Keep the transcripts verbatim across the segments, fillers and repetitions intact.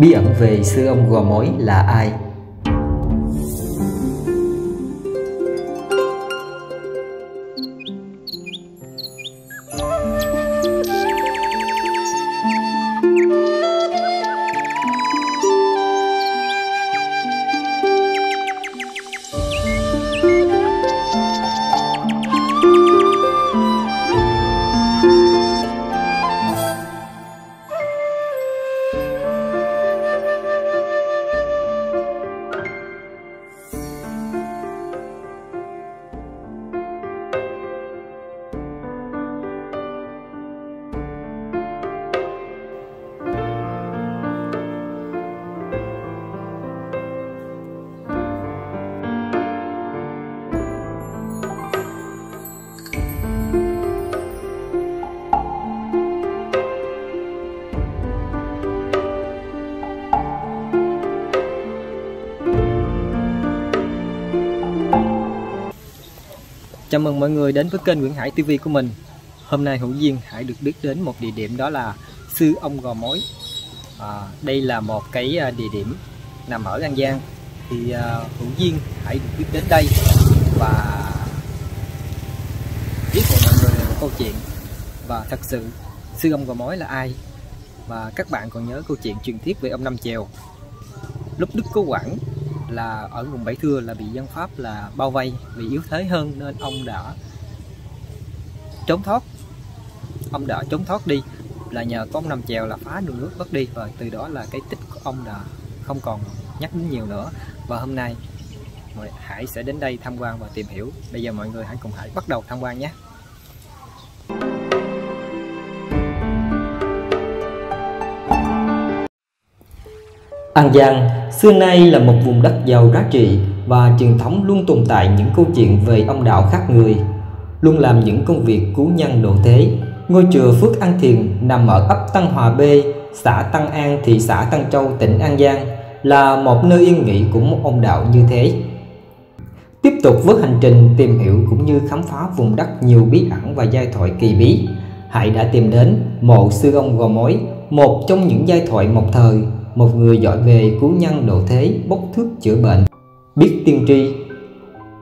Bí ẩn về Sư Ông Gò Mối là ai? Chào mừng mọi người đến với kênh Nguyễn Hải ti vi của mình. Hôm nay hữu duyên Hải được biết đến một địa điểm, đó là Sư Ông Gò Mối. à, Đây là một cái địa điểm nằm ở An Giang. Thì à, hữu duyên Hải được biết đến đây và biết của mọi người một câu chuyện. Và thật sự Sư Ông Gò Mối là ai? Và các bạn còn nhớ câu chuyện truyền thuyết về ông Năm Chèo. Lúc Đức Cố Quản là ở vùng Bảy Thưa là bị dân Pháp là bao vây, vì yếu thế hơn nên ông đã trốn thoát. Ông đã trốn thoát đi là nhờ có ông Năm Chèo là phá đường nước mất đi, và từ đó là cái tích của ông đã không còn nhắc đến nhiều nữa. Và hôm nay Hải sẽ đến đây tham quan và tìm hiểu. Bây giờ mọi người hãy cùng Hải bắt đầu tham quan nhé. An Giang xưa nay là một vùng đất giàu giá trị và truyền thống luôn tồn tại những câu chuyện về ông đạo khác người, luôn làm những công việc cứu nhân độ thế. Ngôi chùa Phước An Thiền nằm ở ấp Tân Hòa B, xã Tân An, thị xã Tân Châu, tỉnh An Giang là một nơi yên nghỉ của một ông đạo như thế. Tiếp tục với hành trình tìm hiểu cũng như khám phá vùng đất nhiều bí ẩn và giai thoại kỳ bí, Hải đã tìm đến mộ Sư Ông Gò Mối, một trong những giai thoại một thời, một người giỏi về cứu nhân độ thế, bốc thước chữa bệnh, biết tiên tri.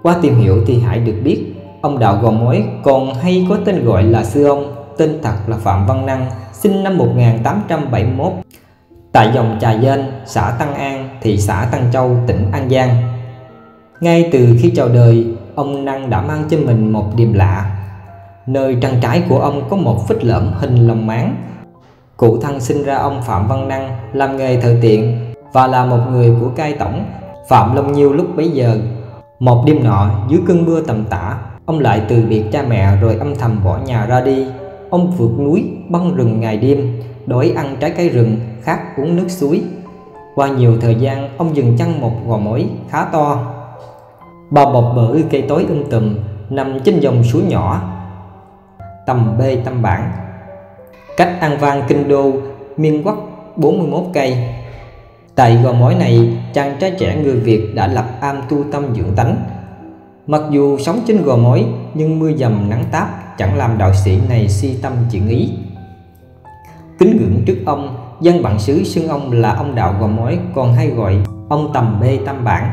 Qua tìm hiểu thì Hải được biết ông đạo Gò Mối còn hay có tên gọi là Sư Ông, tên thật là Phạm Văn Năng, sinh năm một nghìn tám trăm bảy mươi mốt tại dòng Trà Dên, xã Tân An, thị xã Tân Châu, tỉnh An Giang. Ngay từ khi chào đời, ông Năng đã mang trên mình một điểm lạ. Nơi trăng trái của ông có một vết lõm hình lòng máng. Cụ thân sinh ra ông Phạm Văn Năng làm nghề thợ tiện và là một người của cai tổng Phạm Long Nhiêu lúc bấy giờ. Một đêm nọ, dưới cơn mưa tầm tã, ông lại từ biệt cha mẹ rồi âm thầm bỏ nhà ra đi. Ông vượt núi, băng rừng ngày đêm, đói ăn trái cây rừng, khát uống nước suối. Qua nhiều thời gian, ông dừng chân một gò mối khá to, bao bọc bởi cây tối um tùm, nằm trên dòng suối nhỏ Tầm Bê Tâm Bản, cách An Vang Kinh Đô Miên Quốc bốn mươi mốt cây. Tại gò mối này, chàng trai trẻ người Việt đã lập am tu tâm dưỡng tánh. Mặc dù sống trên gò mối nhưng mưa dầm nắng táp chẳng làm đạo sĩ này suy tâm chuyển ý. Kính ngưỡng trước ông, dân bản xứ xưng ông là ông đạo Gò Mối, còn hay gọi ông Tầm Bê Tam Bản.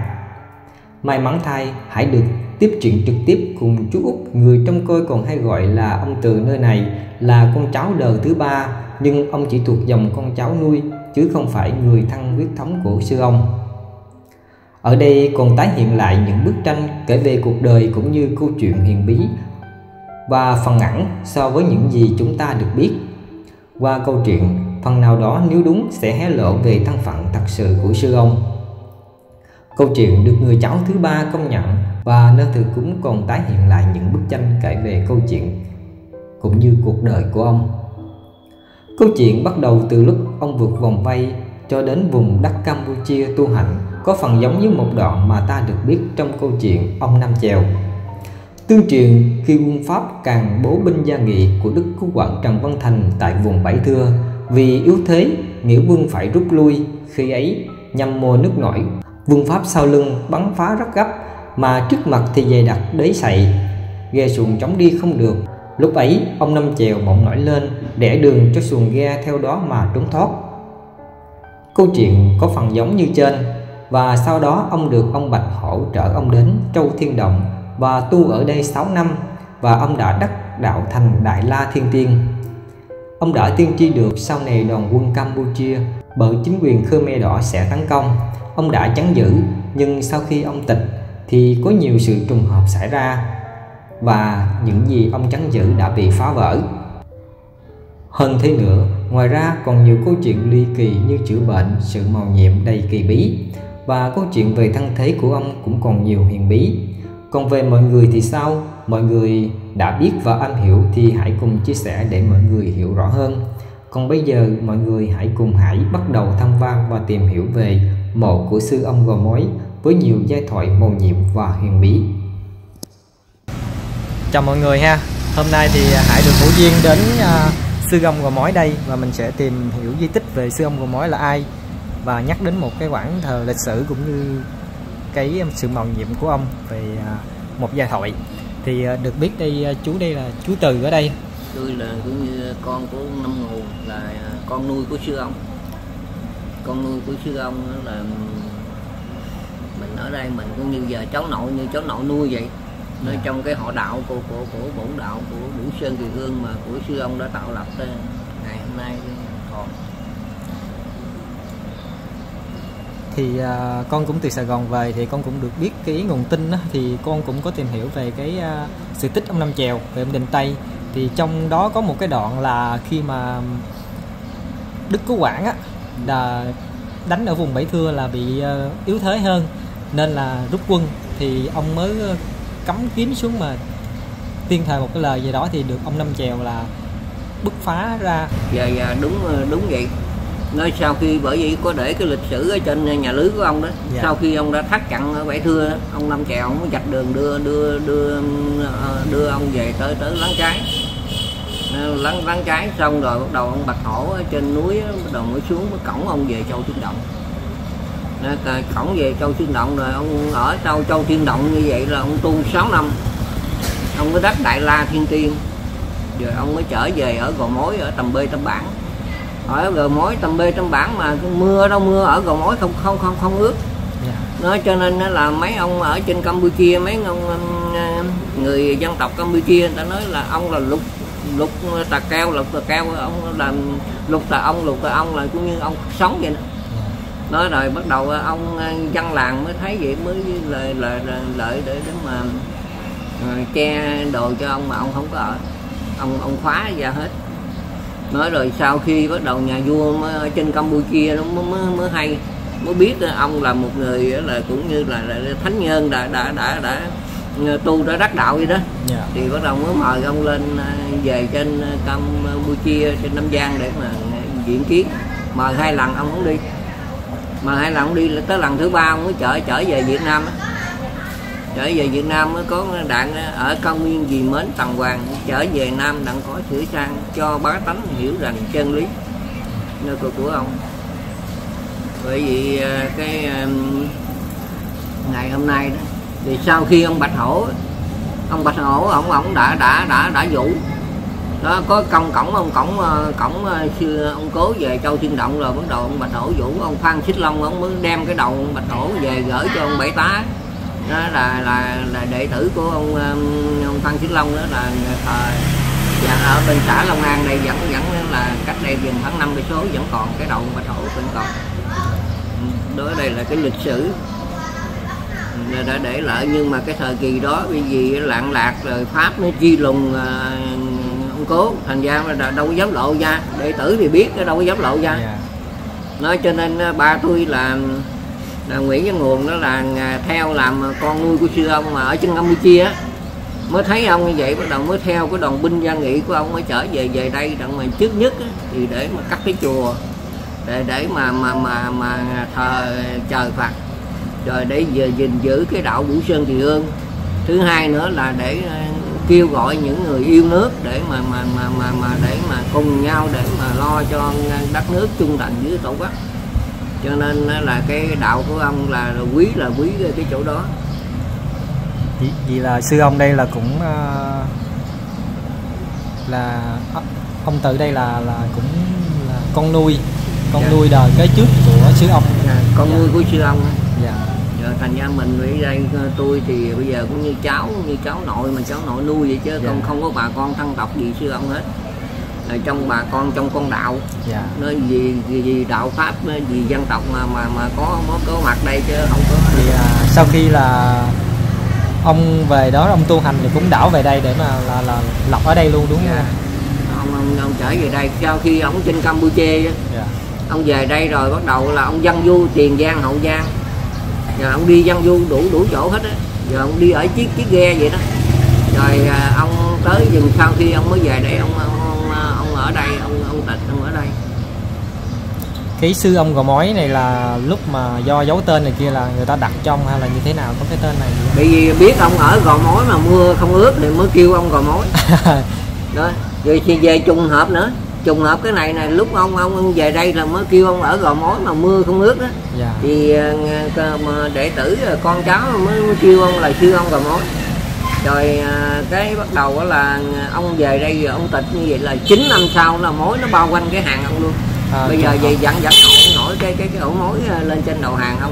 May mắn thay, hãy được tiếp chuyện trực tiếp cùng chú Út, người trông coi còn hay gọi là ông từ nơi này, là con cháu đời thứ ba, nhưng ông chỉ thuộc dòng con cháu nuôi chứ không phải người thân huyết thống của sư ông. Ở đây còn tái hiện lại những bức tranh kể về cuộc đời cũng như câu chuyện huyền bí và phần ẩn so với những gì chúng ta được biết. Qua câu chuyện, phần nào đó nếu đúng sẽ hé lộ về thân phận thật sự của sư ông. Câu chuyện được người cháu thứ ba công nhận, và nơi thờ cúng còn tái hiện lại những bức tranh kể về câu chuyện cũng như cuộc đời của ông. Câu chuyện bắt đầu từ lúc ông vượt vòng vây cho đến vùng đất Campuchia tu hành, có phần giống với một đoạn mà ta được biết trong câu chuyện ông Năm Chèo. Tương truyền khi quân Pháp càng bố binh gia nghị của Đức Cố Quản Trần Văn Thành tại vùng Bảy Thưa, vì yếu thế nghĩa quân phải rút lui. Khi ấy nhằm mùa nước nổi, quân Pháp sau lưng bắn phá rất gấp, mà trước mặt thì dày đặc đế sậy, ghe xuồng chống đi không được. Lúc ấy ông Năm Chèo bỗng nổi lên, để đường cho xuồng ghe theo đó mà trốn thoát. Câu chuyện có phần giống như trên, và sau đó ông được ông Bạch Hổ trở ông đến Châu Thiên Động và tu ở đây sáu năm, và ông đã đắc đạo thành Đại La Thiên Tiên. Ông đã tiên tri được sau này đoàn quân Campuchia bởi chính quyền Khmer Đỏ sẽ tấn công. Ông đã chắn giữ, nhưng sau khi ông tịch thì có nhiều sự trùng hợp xảy ra, và những gì ông chắn giữ đã bị phá vỡ. Hơn thế nữa, ngoài ra còn nhiều câu chuyện ly kỳ như chữa bệnh, sự màu nhiệm đầy kỳ bí, và câu chuyện về thân thế của ông cũng còn nhiều huyền bí. Còn về mọi người thì sao? Mọi người đã biết và am hiểu thì hãy cùng chia sẻ để mọi người hiểu rõ hơn. Còn bây giờ mọi người hãy cùng hãy bắt đầu tham quan và tìm hiểu về mộ của Sư Ông Gò Mối với nhiều giai thoại màu nhiệm và huyền bí. Chào mọi người ha, hôm nay thì Hải được hữu duyên đến uh, Sư Ông Gò Mối đây, và mình sẽ tìm hiểu di tích về Sư Ông Gò Mối là ai, và nhắc đến một cái quãng thờ lịch sử cũng như cái sự mầu nhiệm của ông về uh, một giai thoại. Thì uh, được biết đây uh, chú đây là chú Từ ở đây. Tôi là cũng như con của ông Năm Nguồn, là con nuôi của Sư Ông. Con nuôi của Sư Ông là mình ở đây, mình cũng như giờ cháu nội, như cháu nội nuôi vậy. Nói trong cái họ đạo của của của bổn đạo của Bửu Sơn Kỳ Hương mà của Sư Ông đã tạo lập tới ngày hôm nay còn. Thì uh, con cũng từ Sài Gòn về thì con cũng được biết cái nguồn tin đó, thì con cũng có tìm hiểu về cái uh, sự tích ông Năm Chèo về ông Đình Tây. Thì trong đó có một cái đoạn là khi mà Đức Cố Quản á, đã đánh ở vùng Bảy Thưa là bị uh, yếu thế hơn, nên là rút quân, thì ông mới uh, cắm kiếm xuống mà tiên thời một cái lời gì đó, thì được ông Năm Chèo là bứt phá ra. Dạ dạ đúng đúng vậy. Nói sau khi bởi vậy có để cái lịch sử ở trên nhà lưới của ông đó. Dạ. Sau khi ông đã thắt chặn ở Bảy Thưa, ông Năm Chèo ông mới dạch đường đưa đưa đưa đưa ông về tới tới Láng Trái. Láng Láng Trái xong rồi bắt đầu ông Bạch Hổ ở trên núi bắt đầu mới xuống mới cõng ông về Châu Thiên Động. Cổng về Châu Thiên Động rồi ông ở sau Châu Thiên Động như vậy là ông tu sáu năm, ông mới đắc Đại La Thiên Tiên, rồi ông mới trở về ở Gò Mối ở Tầm Bê Tâm Bản. Ở Gò Mối Tầm Bê Tâm Bản mà mưa đâu mưa ở Gò Mối không không không không ướt. Nó cho nên là mấy ông ở trên Campuchia, mấy ông người dân tộc Campuchia người ta nói là ông là lục lục tà keo, lục tà keo ông làm lục tà ông lục tà ông là cũng như ông sống vậy đó. Nói rồi bắt đầu ông dân làng mới thấy vậy mới lợi lợi lợi để để mà che đồ cho ông mà ông không có ở, ông ông khóa ra hết. Nói rồi sau khi bắt đầu nhà vua mới, trên Campuchia nó mới, mới mới hay mới biết ông là một người là cũng như là, là thánh nhân đã đã đã đã tu đã đắc đạo vậy đó. Yeah. Thì bắt đầu mới mời ông lên về trên Campuchia trên Nam Giang để mà diễn kiến, mời hai lần ông không đi. Mà hai lần đi tới lần thứ ba ông mới trở trở về Việt Nam á, trở về Việt Nam mới có đặng ở cao nguyên vì mến Tần Hoàng trở về Nam đặng có sửa sang cho bá tánh hiểu rằng chân lý nơi của, của ông. Bởi vì cái ngày hôm nay đó, thì sau khi ông Bạch Hổ ông Bạch Hổ ông ông đã đã đã đã vũ đó có công cổng ông cổng cổng ông Cố về Châu Thiên Động rồi bắt đầu ông Bạch Hổ vũ ông Phan Xích Long ông mới đem cái đầu ông Bạch Hổ về gửi cho ông Bảy Tá, đó là là là đệ tử của ông ông Phan Xích Long, đó là và ở bên xã Long An đây vẫn vẫn là cách đây gần khoảng năm cây số vẫn còn cái đầu Bạch Hổ vẫn còn. Đó đây là cái lịch sử đã để lại, nhưng mà cái thời kỳ đó vì gì lạng lạc rồi Pháp nó chi lùng Cố, thành ra là đâu có dám lộ ra, đệ tử thì biết đâu có dám lộ ra. Yeah. Nói cho nên ba tôi là, là Nguyễn Văn Nguồn đó là theo làm con nuôi của sư ông mà ở trên Campuchia mới thấy ông như vậy, bắt đầu mới theo cái đoàn binh gia nghị của ông mới trở về về đây đặng mà trước nhất á, thì để mà cắt cái chùa để để mà mà mà mà thờ trời Phật, rồi để gìn giữ cái đạo Bửu Sơn Kỳ Hương. Thứ hai nữa là để kêu gọi những người yêu nước để mà mà mà mà mà để mà cùng nhau để mà lo cho đất nước trung thành với tổ quốc. Cho nên là cái đạo của ông là, là quý là quý cái, cái chỗ đó. Vì, vì là sư ông đây là cũng uh, là ông Từ đây là là cũng là con nuôi con dạ. nuôi đời cái trước của sư ông. Dạ, con dạ. nuôi của sư ông. Dạ. Dạ, thành ra mình bây giờ tôi thì bây giờ cũng như cháu như cháu nội mà cháu nội nuôi vậy chứ dạ. không không có bà con thân tộc gì sư ông hết. Ở trong bà con trong con đạo, dạ. nơi vì, vì vì đạo pháp vì dân tộc mà mà mà có có, có mặt đây chứ không có. Thì à, sau khi là ông về đó ông tu hành thì cũng đảo về đây để mà là, là lọc ở đây luôn đúng dạ. không? Ông, ông ông trở về đây sau khi ông trên Campuchia, dạ. ông về đây rồi bắt đầu là ông dân du Tiền Giang Hậu Giang, giờ ông đi dân du đủ đủ chỗ hết á, giờ ông đi ở chiếc chiếc ghe vậy đó, rồi à, ông tới dừng sau khi ông mới về đây ông, ông ở đây ông ông tịch ông ở đây. Cái sư ông Gò Mối này là lúc mà do dấu tên này kia là người ta đặt trong hay là như thế nào có cái tên này? Bởi vì biết ông ở Gò Mối mà mưa không ướt thì mới kêu ông Gò Mối. Đó, rồi thì về trùng hợp nữa, trùng hợp cái này này lúc ông ông, ông về đây là mới kêu ông ở Gò Mối mà mưa không ướt đó. Dạ. Thì đệ tử con cháu mới, mới kêu ông là sư ông Gò Mối. Rồi cái bắt đầu là ông về đây rồi ông tịch như vậy là chín năm sau là mối nó bao quanh cái hàng ông luôn. À, bây giờ vậy dẫn dẫn nổi, nổi cái cái cái ổ mối lên trên đầu hàng ông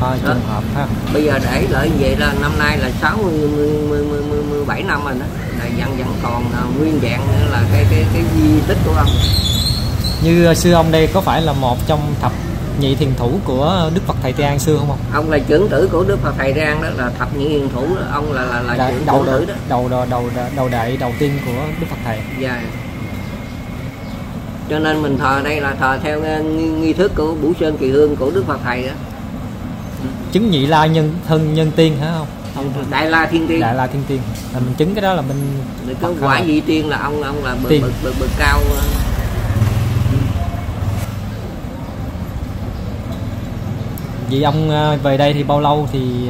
đó. À, đó. Hợp, ha. Bây giờ để lại như vậy là năm nay là sáu mươi, mười, mười, mười, mười, mười bảy năm rồi đó. Là vẫn vẫn còn nguyên vẹn nữa là cái cái cái di tích của ông. Như sư ông đây có phải là một trong thập nhị thiền thủ của Đức Phật Thầy Tiên An xưa không ông? Ông là trưởng tử của Đức Phật Thầy Rang đó, là thập nhị thiền thủ đó. Ông là là, là trưởng đầu tử đó. Đầu đầu đầu đầu đại đầu tiên của Đức Phật Thầy. Dạ. Yeah. Cho nên mình thờ đây là thờ theo nghi, nghi thức của Bửu Sơn Kỳ Hương của Đức Phật Thầy đó. Chứng nhị la nhân thân nhân tiên hả không? Ông Đại La Thiên Tiên. Đại La Thiên Tiên. Là mình chứng cái đó là mình có quả vị tiên là ông ông là bậc bậc bậc, bậc cao. Vậy ông về đây thì bao lâu thì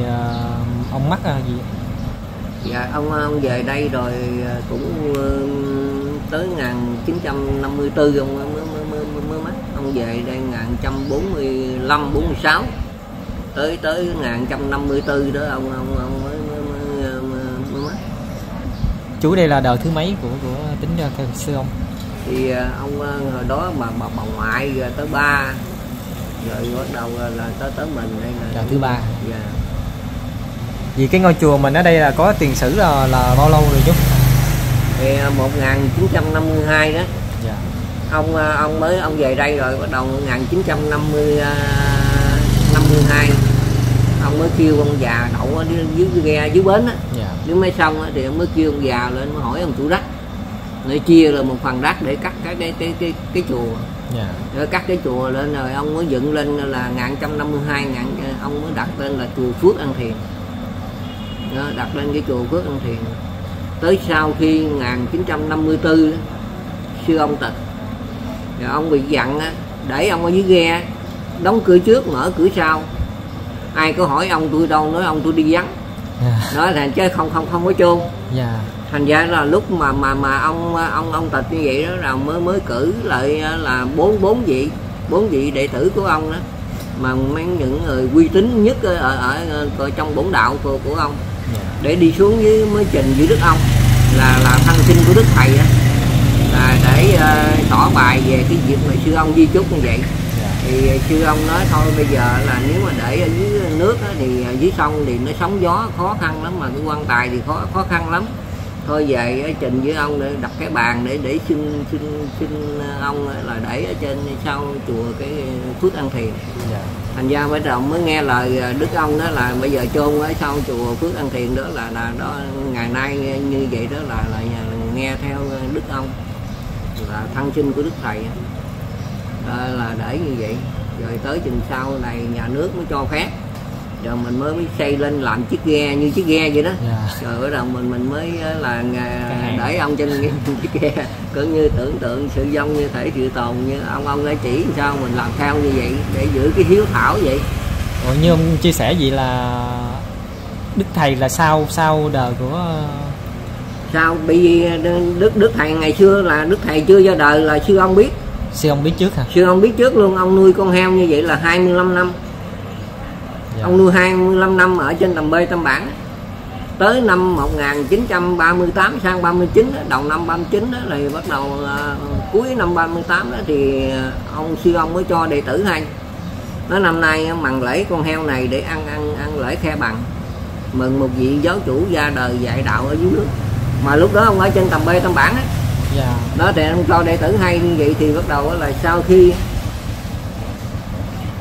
ông mắc gì? Dạ ông ông về đây rồi cũng tới một nghìn chín trăm năm mươi tư ông mới mới mới, mới mắc. Ông về đây một nghìn chín trăm bốn mươi lăm, bốn mươi sáu tới tới một nghìn chín trăm năm mươi tư đó ông ông ông mới mới, mới, mới mắc. Chú đây là đời thứ mấy của của tính theo sư ông? Thì ông hồi đó mà bà, bà ngoại rồi tới ba rồi bắt đầu là tới tới mình đây là thứ ba. Dạ. Vì cái ngôi chùa mình ở đây là có tiền sử là, là bao lâu rồi chú? Thì một nghìn chín trăm năm mươi hai đó. Dạ. Ông ông mới ông về đây rồi bắt đầu một nghìn chín trăm năm mươi hai ông mới kêu ông già đậu ở dưới ghe dưới bến á. Dạ. Dưới máy sông thì ông mới kêu ông già lên mới hỏi ông chủ đất. Để chia là một phần đất để cắt cái cái cái cái, cái chùa. Yeah. Rồi cắt cái chùa lên rồi ông mới dựng lên là một nghìn chín trăm năm mươi hai ngàn, ông mới đặt lên là chùa Phước An Thiền. Đó, đặt lên cái chùa Phước An Thiền. Tới sau khi một nghìn chín trăm năm mươi tư sư ông tịch. Rồi ông bị dặn để ông ở dưới ghe, đóng cửa trước mở cửa sau. Ai có hỏi ông tôi đâu nói ông tôi đi vắng. Yeah. Nói là chứ không không không có chôn. Yeah. Thành ra là lúc mà mà mà ông ông ông tịch như vậy đó là mới mới cử lại là bốn bốn vị bốn vị đệ tử của ông đó mà mang những người uy tín nhất ở ở, ở trong bổn đạo của của ông để đi xuống với mới trình với đức ông là là thân sinh của đức thầy đó là để uh, tỏ bài về cái việc mà sư ông di chúc như vậy. Thì sư ông nói thôi bây giờ là nếu mà để ở dưới nước đó, thì dưới sông thì nó sóng gió khó khăn lắm mà cái quan tài thì khó khó khăn lắm. Thôi về trình với ông để đặt cái bàn để để xin xin xin ông là để ở trên sau chùa cái Phước An Thiền. Dạ. Thành ra mới đầu mới nghe lời đức ông đó là bây giờ chôn ở sau chùa Phước An Thiền đó là là đó ngày nay như vậy đó là là nghe theo đức ông là thân sinh của đức thầy đó, là để như vậy. Rồi tới chừng sau này nhà nước mới cho phép. Rồi mình mới xây lên làm chiếc ghe như chiếc ghe vậy đó. Yeah. Rồi bắt đầu mình mình mới là để ông trên chiếc ghe cứ như tưởng tượng sự dông như thể sự tồn như ông ông đã chỉ sao mình làm theo như vậy để giữ cái hiếu thảo vậy. Ủa như ông chia sẻ vậy là đức thầy là sau sau đời của sao bị đức đức thầy ngày xưa là đức thầy chưa ra đời là sư ông biết sư ông biết trước hả? Sư ông biết trước luôn. Ông nuôi con heo như vậy là hai mươi lăm năm. Dạ. Ông nuôi hai mươi lăm năm ở trên Tầm Bê Tâm Bản. tới năm một nghìn chín trăm ba mươi tám sang ba mươi chín đó, đầu năm ba mươi chín đó, thì bắt đầu uh, cuối năm ba mươi tám đó thì ông Sư Ông mới cho đệ tử hay. Nói năm nay mằng lễ con heo này để ăn ăn ăn lễ khe bằng, mừng một vị giáo chủ ra đời dạy đạo ở dưới nước. Mà lúc đó ông ở trên Tầm Bê Tâm Bản đó. Yeah. Đó thì ông cho đệ tử hay như vậy, thì bắt đầu là sau khi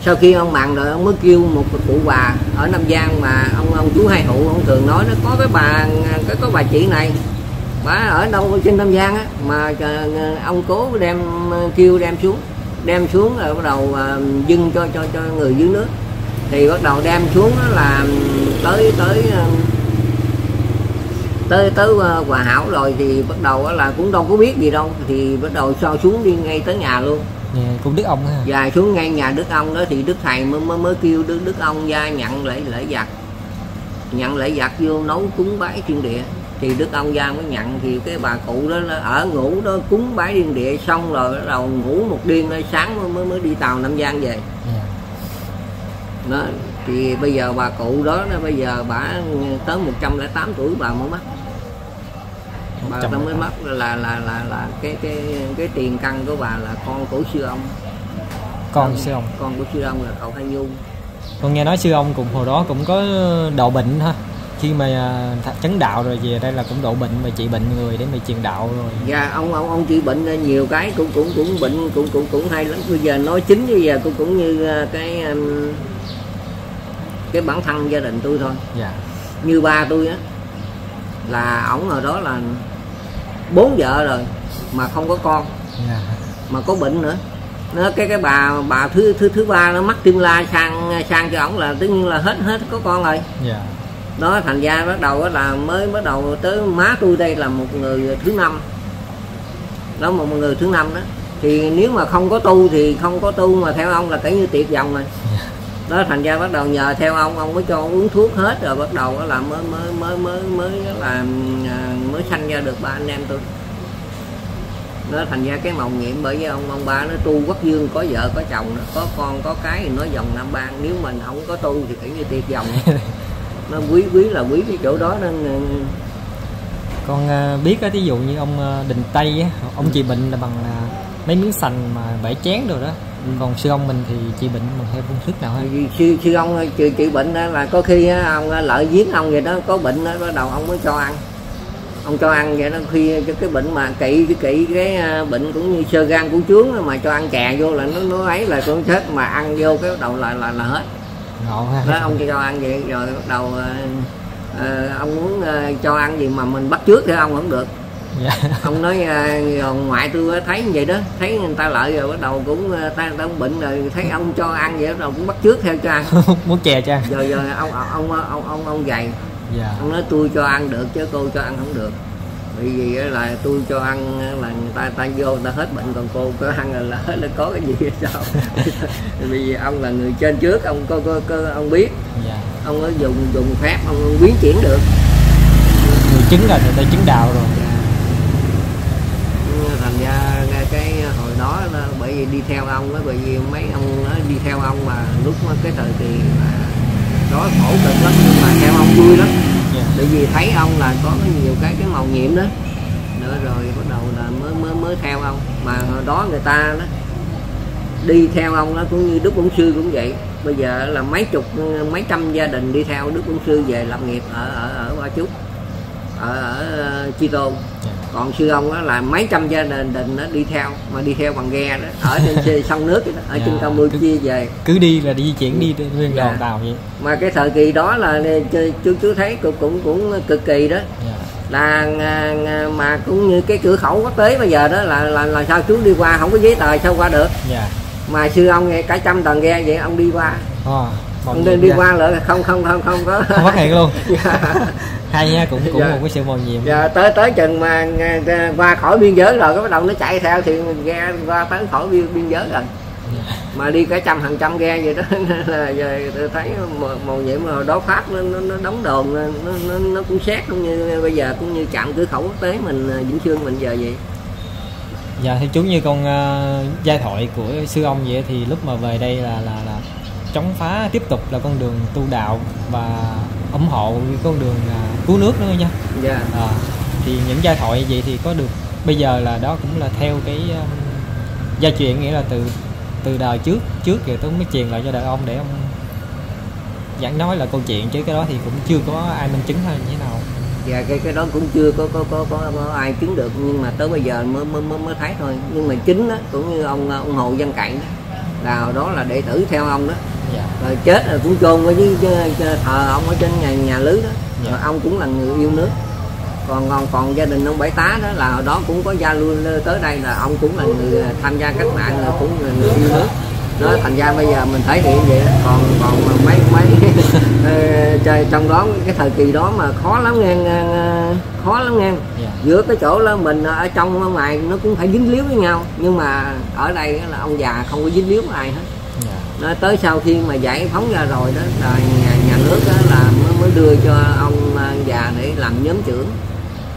sau khi ông mặn rồi ông mới kêu một cụ bà ở Nam Giang mà ông ông chú Hai Hụ ông thường nói, nó có cái bà cái có bà chị này, bà ở đâu trên Nam Giang á, mà ông cố đem kêu đem xuống, đem xuống rồi bắt đầu dưng cho cho cho người dưới nước. Thì bắt đầu đem xuống là tới tới tới tới Hòa Hảo rồi thì bắt đầu là cũng đâu có biết gì đâu, thì bắt đầu sao xuống đi ngay tới nhà luôn. Cũng Đức Ông ha. Dạ, xuống ngay nhà Đức Ông đó thì Đức Thầy mới mới, mới kêu Đức Đức Ông ra nhận lễ lễ giặt, nhận lễ giặt vô nấu cúng bái thiên địa. Thì Đức Ông ra mới nhận, thì cái bà cụ đó ở ngủ đó cúng bái thiên địa xong rồi đầu ngủ một đêm đó, sáng mới, mới mới đi tàu Nam Giang về. Yeah. Đó, thì bây giờ bà cụ đó, đó bây giờ bà tới một trăm lẻ tám tuổi bà mới mất. Bà ta mới mất là là là là cái cái cái tiền căn của bà là con của Sư Ông, con ông, sư ông con của Sư Ông là cậu Hai Nhung. Con nghe nói Sư Ông cũng hồi đó cũng có độ bệnh ha, khi mà chấn đạo rồi về đây là cũng độ bệnh mà trị bệnh người để mà truyền đạo rồi. Dạ, ông ông ông trị bệnh nhiều cái cũng cũng cũng bệnh cũng cũng cũng hay lắm. Bây giờ nói chính bây giờ cũng cũng như cái cái bản thân gia đình tôi thôi. Dạ. Như ba tôi á, là ổng hồi đó là bốn vợ rồi mà không có con. Yeah. Mà có bệnh nữa. Nó cái cái bà bà thứ thứ thứ ba nó mắc tim la sang sang cho ổng là tự nhiên là hết hết có con rồi. Yeah. Đó thành ra bắt đầu là mới bắt đầu tới má tôi đây là một người thứ năm. Đó một người thứ năm đó. Thì nếu mà không có tu thì không có tu mà theo ông là kể như tiệt dòng rồi. Yeah. Đó thành ra bắt đầu nhờ theo ông, ông mới cho uống thuốc hết rồi bắt đầu là mới mới mới mới mới là mới sanh ra được ba anh em tôi. Nó thành ra cái mầu nhiệm bởi vì ông ông ba nó tu quốc dương, có vợ có chồng có con có cái thì nói dòng Nam Ban, nếu mình không có tu thì phải như tiệt dòng. Nó quý quý là quý cái chỗ đó nên con biết á. Ví dụ như ông Đình Tây á, ông trị bệnh là bằng mấy miếng sành mà bể chén rồi đó. Còn Sư Ông mình thì trị bệnh mình theo phương thức nào hay? Sư, sư ông trị, trị bệnh đó là có khi đó, ông lợi giếng ông vậy đó, có bệnh đó bắt đầu ông mới cho ăn, ông cho ăn vậy đó. Khi cho cái bệnh mà kỵ kỵ cái bệnh cũng như sơ gan của trướng mà cho ăn chè vô là nó nó ấy là con chết, mà ăn vô cái bắt đầu là là là hết. Ngộ ha. Đó, ông cho ăn vậy rồi bắt đầu à, ông muốn cho ăn gì mà mình bắt trước thì ông không được. Yeah. Ông nói ngoại tôi thấy như vậy đó, thấy người ta lợi rồi bắt đầu cũng ta cũng bệnh rồi, thấy ông cho ăn vậy bắt đầu cũng bắt trước theo cho ăn. Muốn chè cho ăn. Rồi rồi ông ông ông ông ông dạy. Yeah. Ông nói tôi cho ăn được chứ cô cho ăn không được. Bởi vì là tôi cho ăn là người ta ta vô người ta hết bệnh, còn cô có ăn là, là, là có cái gì hay sao? Vì ông là người trên trước, ông có, có, có ông biết. Yeah. Ông có dùng dùng phép ông biến chuyển được. Người chứng là người ta chứng đạo rồi. Yeah. Thành ra cái hồi đó là bởi vì đi theo ông đó, bởi vì mấy ông đó, đi theo ông mà lúc cái thời kỳ mà đó khổ cực lắm, nhưng mà theo ông vui lắm. Yeah. Bởi vì thấy ông là có nhiều cái cái màu nhiệm đó nữa rồi bắt đầu là mới mới mới theo ông. Mà hồi đó người ta đó đi theo ông đó cũng như Đức Bổng Sư cũng vậy, bây giờ là mấy chục mấy trăm gia đình đi theo Đức Bổng Sư về lập nghiệp ở ở ở Ba Chúc, ở ở Chi Tôn. Yeah. Còn Sư Ông đó là mấy trăm gia đình đình nó đi theo, mà đi theo bằng ghe đó, ở trên sông nước đó, ở yeah, trên Campuchia về. Cứ đi là đi chuyển đi nguyên yeah. đoàn tàu vậy. Mà cái thời kỳ đó là chú chú thấy cũng cũng, cũng cực kỳ đó. Yeah. Là mà cũng như cái cửa khẩu quốc tế bây giờ đó là là là sao chú đi qua không có giấy tờ sao qua được. Yeah. Mà Sư Ông nghe cả trăm tầng ghe vậy ông đi qua. Oh, ông nên đi ra. Qua lại không không không không có. Không phát hiện luôn. Yeah. Hay nha, cũng cũng dạ. một cái sự mầu nhiệm. Dạ, tới tới chừng mà qua khỏi biên giới rồi cái bắt đầu nó chạy theo thì mình ghe qua tới khỏi biên, biên giới rồi. Dạ. Mà đi cả trăm hàng trăm ghe vậy đó là giờ tôi thấy mầu nhiệm mà đó Pháp nó nó, nó đóng đồn nó, nó nó cũng xét cũng như bây giờ cũng như trạm cửa khẩu quốc tế mình Vĩnh Sương mình giờ vậy. Dạ thì chú như con uh, giai thoại của Sư Ông vậy thì lúc mà về đây là là là chống phá tiếp tục là con đường tu đạo và ủng hộ con đường cứu nước nữa nha. Dạ. À, thì những giai thoại vậy thì có được bây giờ là đó cũng là theo cái um, gia truyền, nghĩa là từ từ đời trước trước rồi tôi mới truyền lại cho đời ông để ông giảng nói là câu chuyện, chứ cái đó thì cũng chưa có ai minh chứng hay như thế nào. Dạ cái cái đó cũng chưa có có có có, có ai chứng được, nhưng mà tới bây giờ mới mới mới, mới thấy thôi. Nhưng mà chính đó cũng như ông ông Hồ Văn Cạnh đó, là đó là đệ tử theo ông đó. Dạ. Rồi chết rồi cũng chôn ở với thờ ông ở trên nhà nhà lưới đó. Dạ. Rồi ông cũng là người yêu nước. Còn còn còn gia đình ông Bảy Tá đó là đó cũng có gia lưu tới đây, là ông cũng là người tham gia cách mạng, là cũng là người yêu nước. Đó, thành ra bây giờ mình thấy hiện vậy đó. Còn còn mấy mấy trời trong đó cái thời kỳ đó mà khó lắm nghe, khó lắm nghe. Yeah. Giữa cái chỗ là mình ở trong ở ngoài nó cũng phải dính líu với nhau, nhưng mà ở đây là ông già không có dính líu với ai hết. Yeah. Nó tới sau khi mà giải phóng ra rồi đó là nhà, nhà nước đó là mới, mới đưa cho ông già để làm nhóm trưởng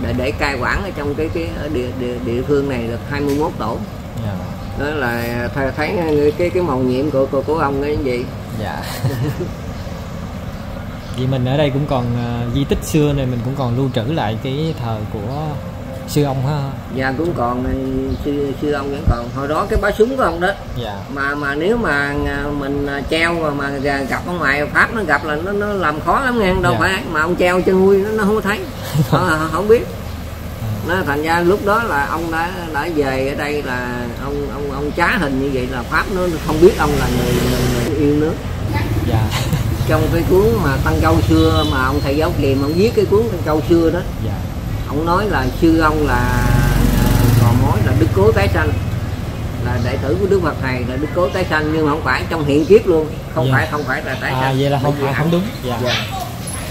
để để cai quản ở trong cái cái địa, địa, địa phương này được hai mươi mốt tổ. Yeah. Đó là thấy cái cái màu nhiệm của của, của ông ấy gì. Dạ. Vì mình ở đây cũng còn uh, di tích xưa này mình cũng còn lưu trữ lại cái thờ của sư ông ha. Dạ cũng còn, sư sư ông vẫn còn. Hồi đó cái bá súng của ông đó. Dạ. Mà mà nếu mà mình treo mà, mà gặp ở ngoài Pháp nó gặp là nó nó làm khó lắm nghe, đâu dạ. phải mà ông treo chân nguôi nó, nó không thấy. Không, không biết. Nó thành ra lúc đó là ông đã đã về ở đây là ông ông ông trá hình như vậy là Pháp nó không biết ông là người, người, người yêu nước. Dạ. Trong cái cuốn mà Tân Châu xưa mà ông thầy giáo Kiềm ông viết cái cuốn Tân Châu xưa đó. Dạ. Ông nói là sư ông là Gò Mối là Đức Cố tái sanh, là đệ tử của Đức Phật Thầy là Đức Cố tái sanh, nhưng mà không phải trong hiện kiếp luôn, không dạ. phải không phải là tái sanh. À, vậy là không phải, không đúng. Dạ. Dạ.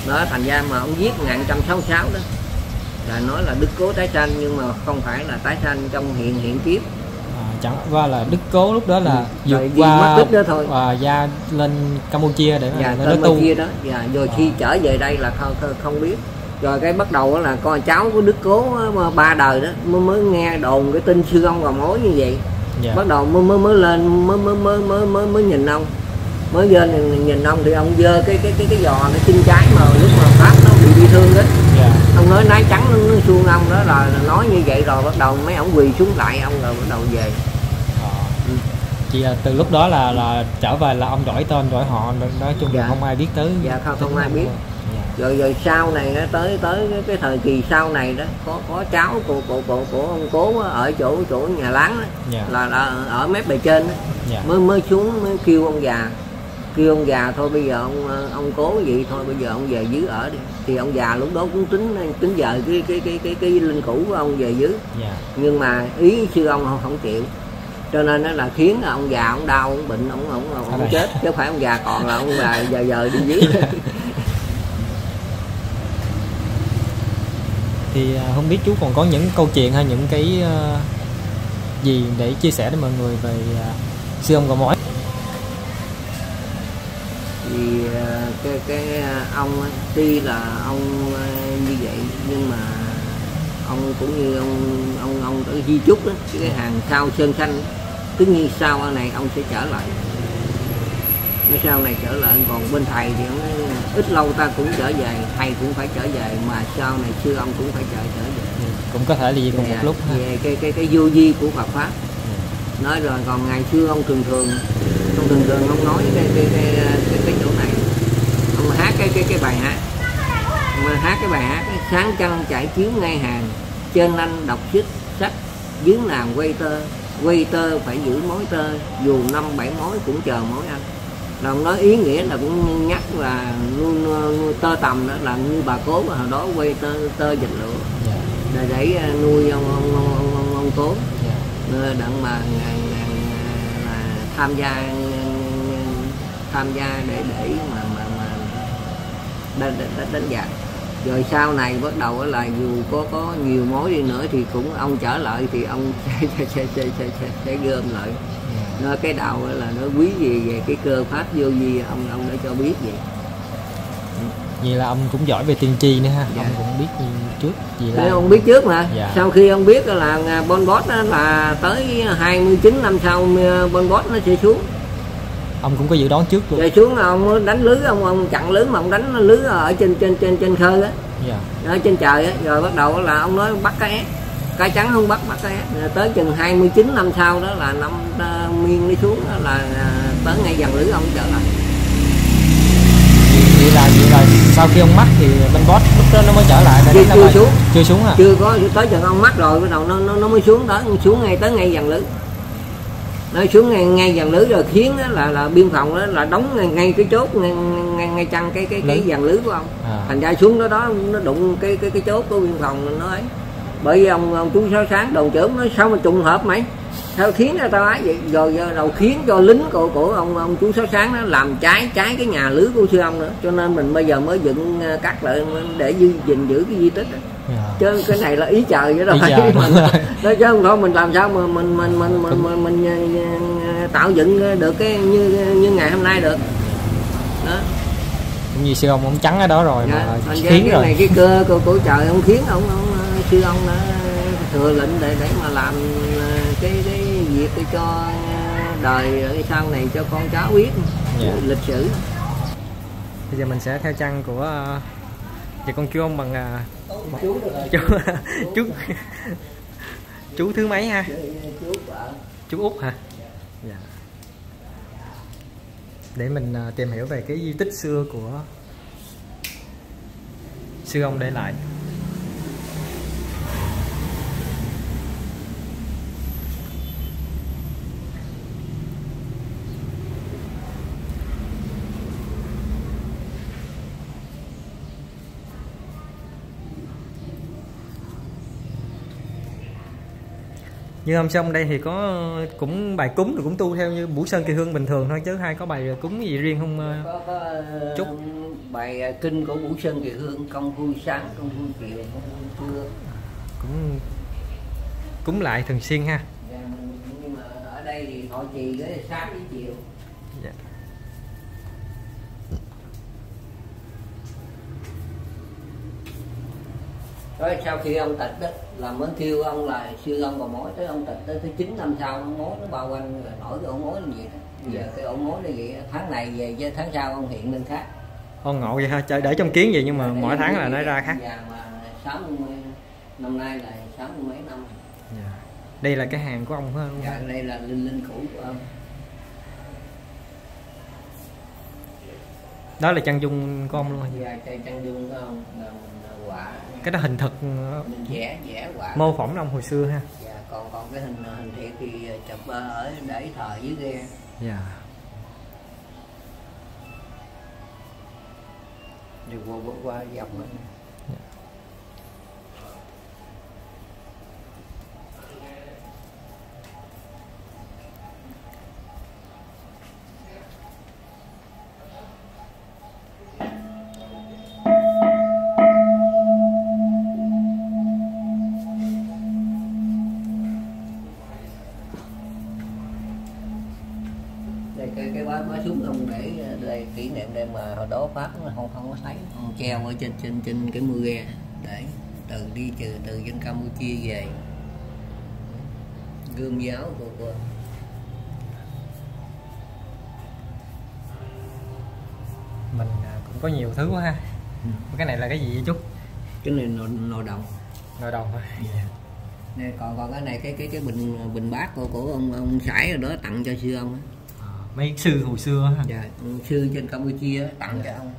Đó thành ra mà ông viết một nghìn chín trăm sáu mươi sáu đó. Là nói là Đức Cố tái sanh nhưng mà không phải là tái sanh trong hiện hiện kiếp. À, chẳng qua là Đức Cố lúc đó là vượt ừ. qua đó thôi. Và ra lên Campuchia để dạ, nó tu. Đó. Dạ, rồi à. khi trở về đây là không, không biết. Rồi cái bắt đầu là con cháu của Đức Cố ba đời đó mới, mới nghe đồn cái tin sư ông Gò Mối như vậy. Dạ. Bắt đầu mới mới mới lên mới mới mới mới mới, mới nhìn ông. Mới lên nhìn ông thì ông dơ cái cái cái cái giò nó chinh trái mà lúc mà Pháp nó bị bị thương đó. Dạ. Ông nói nái trắng nó xuông ông đó là nói như vậy, rồi bắt đầu mấy ông quỳ xuống lại ông rồi bắt đầu về. Chị à, từ lúc đó là là trở về là ông đổi tên đổi họ, nói chung dạ. là không ai biết tới. Dạ không, không ai biết. Dạ. Rồi rồi sau này tới tới cái thời kỳ sau này đó có có cháu của của của, của ông Cố ở chỗ chỗ nhà láng đó, dạ. là, là ở mép bề trên đó, dạ. mới mới xuống mới kêu ông già. Kêu ông già thôi bây giờ ông ông Cố vậy thôi bây giờ ông về dưới ở đi, thì ông già lúc đó cũng tính tính giờ cái cái cái cái cái linh cũ của ông về dưới. Yeah. Nhưng mà ý sư ông không, không chịu, cho nên nó là khiến ông già ông đau ông bệnh ông ông ông, ông chết, chứ phải ông già còn là ông già giờ giờ đi dưới. Yeah. Thì không biết chú còn có những câu chuyện hay những cái gì để chia sẻ với mọi người về sư ông Gò Mối? Thì cái cái ông tuy là ông như vậy nhưng mà ông cũng như ông ông ông ở di chúc đó, cái hàng sau sơn xanh, cứ như sau này ông sẽ trở lại, cái sau này trở lại. Còn bên thầy thì ông ít lâu ta cũng trở về, thầy cũng phải trở về, mà sau này sư ông cũng phải trở trở về, cũng có thể là gì cùng về, một lúc về cái cái cái vô vi của Phật pháp. Nói rồi còn ngày xưa ông thường thường ông thường thường ông nói cái cái cái, cái, cái chỗ này ông hát cái cái cái bài hát mà hát cái bài hát cái, sáng trăng trải chiếu ngay hàng, trên anh đọc xích sách, dưới nàng quay tơ quay tơ phải giữ mối tơ, dù năm bảy mối cũng chờ mối anh. Là ông nói ý nghĩa là cũng nhắc là luôn tơ tầm đó là như bà Cố mà hồi đó quay tơ tơ dịch lụa để, để nuôi ông ông ông ông, ông, ông Cố đặng mà là tham gia tham gia để để mà mà, mà đánh giặc. Rồi sau này bắt đầu là dù có có nhiều mối đi nữa thì cũng ông trở lại thì ông sẽ sẽ sẽ sẽ sẽ gom lại. Nó cái đạo là nó quý gì về cái cơ pháp vô vi ông ông đã cho biết vậy. Vậy là ông cũng giỏi về tiên tri nữa ha. Dạ. Ông cũng biết trước gì là ông biết trước mà. Dạ. Sau khi ông biết là Bon Bót là tới hai mươi chín năm sau Bon Bót nó sẽ xuống. Ông cũng có dự đoán trước luôn. Rồi xuống ông đánh lưới, ông ông chặn lưới mà ông đánh lưới ở trên trên trên trên khơi á. Yeah. Ở trên trời á, rồi bắt đầu là ông nói bắt cá é. Cá trắng không bắt, bắt cá é. Tới chừng hai mươi chín năm sau đó là năm uh, miên đi xuống đó là uh, tới ngay dàn lưới ông trở lại. Vậy là vậy là sau khi ông mắc thì bên boss lúc đó nó mới trở lại. Chưa, chưa lại, xuống. Chưa xuống à? Chưa có, tới chừng ông mắc rồi bắt đầu nó nó nó mới xuống tới, xuống ngay tới ngay dàn lưới. Nó xuống ngay, ngay dàn lưới rồi khiến đó là là biên phòng đó là đóng ngay, ngay cái chốt ngay ngay, ngay chăn cái cái cái dàn lưới của ông. À. Thành ra xuống đó đó nó đụng cái cái cái chốt của biên phòng nó ấy. Bởi vì ông ông chú Sáu Sáng đồn trưởng nói sao mà trùng hợp mày? Sao khiến ra tao ấy vậy? Rồi giờ đầu khiến cho lính của của ông ông chú Sáu Sáng nó làm trái trái cái nhà lưới của sư ông nữa. Cho nên mình bây giờ mới dựng cắt lại để giữ gìn giữ cái di tích. Yeah. Chứ cái này là ý trời vậy đó. Nói chứ không thôi mình làm sao mà mình mình mình mình mình, mình, mình tạo dựng được cái như như ngày hôm nay được. Đó. Cũng như sư ông ông trắng ở đó rồi yeah. Mà khiến cái rồi. Này cái cơ của, của trời ông khiến ông ông sư ông đã thừa lệnh để để mà làm cái cái việc để cho đời sau này cho con cháu biết yeah. Lịch sử. Bây giờ mình sẽ theo chân của thì con chú ông bằng một... chú chú chú, chú thứ mấy ha? Chú Út hả? Dạ. Để mình tìm hiểu về cái di tích xưa của sư ông để lại. Như hôm xong đây thì có cũng bài cúng rồi cũng tu theo như Bửu Sơn Kỳ Hương bình thường thôi chứ hay có bài cúng gì riêng không? Có, có Chúc bài kinh của Bửu Sơn Kỳ Hương công phu sáng, công phu chiều, công phu trưa. Cũng cúng lại thường xuyên ha. Dạ, nhưng mà ở đây thì họ trì cái sáng với chiều. Dạ. Rồi sau khi ông tịch đó là mới kêu ông là sư Ông Gò Mối, tới ông tịch tới chín năm sau ông Mối nó bao quanh rồi nổi cái ổ mối như vậy đó. Giờ cái ổ mối là vậy, tháng này về chứ tháng sau ông hiện lên khác. Ông ngộ vậy ha, để trong kiến vậy nhưng mà mỗi tháng là nó ra khác. Dạ mà sáu mươi năm nay là sáu mươi mấy năm. Dạ. Đây là cái hàng của ông phải không? Dạ, đây là linh linh cũ của ông. Đó là chân dung của ông luôn hả? Dạ, chân dung của ông là quả. Cái đó hình thực mình vẽ vẽ quả mô phỏng ông hồi xưa ha. Dạ, còn còn cái hình hình thiệt thì chụp ở để thờ dưới kia. Dạ. Điều qua qua, qua dọc mình. Dạ. Pháp không không có thấy, ông treo ở trên trên trên cái mưa ghe để từ đi từ từ trên Campuchia về gươm giáo của cô. Mình cũng có nhiều thứ quá ha. Ừ. Cái này là cái gì vậy chú? Cái này nồi nồi đồng. Nồi đồng hả? Yeah. Này còn còn cái này cái cái cái bình bình bát của của ông ông Sải rồi đó tặng cho sư ông. Mấy sư hồi xưa hả? Dạ, sư trên Campuchia tặng dạ. Cho ông.